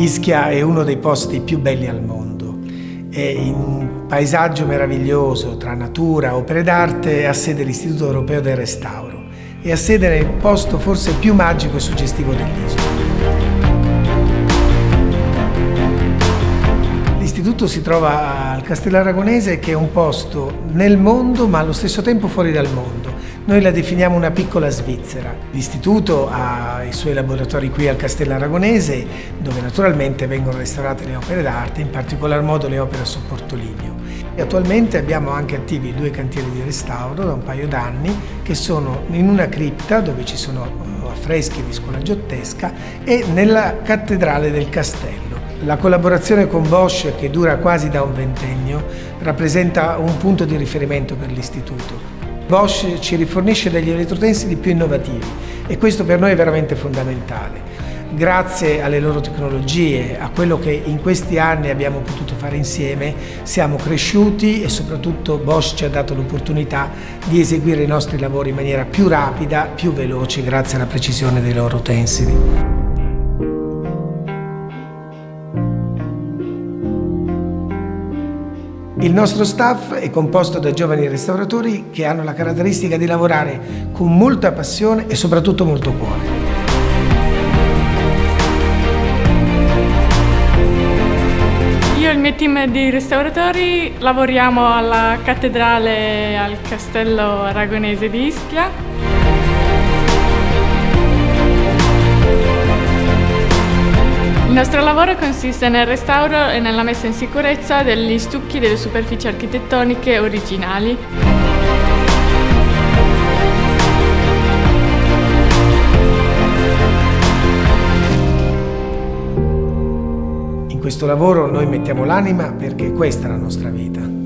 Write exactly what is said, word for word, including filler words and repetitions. Ischia è uno dei posti più belli al mondo. È in un paesaggio meraviglioso tra natura, opere d'arte, ha sede l'Istituto Europeo del Restauro e ha sede il posto forse più magico e suggestivo dell'isola. L'istituto si trova al Castello Aragonese, che è un posto nel mondo ma allo stesso tempo fuori dal mondo. Noi la definiamo una piccola Svizzera. L'istituto ha i suoi laboratori qui al Castello Aragonese, dove naturalmente vengono restaurate le opere d'arte, in particolar modo le opere a supporto ligneo. E attualmente abbiamo anche attivi due cantieri di restauro da un paio d'anni, che sono in una cripta dove ci sono affreschi di scuola giottesca e nella cattedrale del castello. La collaborazione con Bosch, che dura quasi da un ventennio, rappresenta un punto di riferimento per l'istituto. Bosch ci rifornisce degli elettrotensili più innovativi e questo per noi è veramente fondamentale. Grazie alle loro tecnologie, a quello che in questi anni abbiamo potuto fare insieme, siamo cresciuti e soprattutto Bosch ci ha dato l'opportunità di eseguire i nostri lavori in maniera più rapida, più veloce, grazie alla precisione dei loro utensili. Il nostro staff è composto da giovani restauratori che hanno la caratteristica di lavorare con molta passione e soprattutto molto cuore. Io e il mio team di restauratori lavoriamo alla cattedrale al Castello Aragonese di Ischia. Il nostro lavoro consiste nel restauro e nella messa in sicurezza degli stucchi delle superfici architettoniche originali. In questo lavoro noi mettiamo l'anima perché questa è la nostra vita.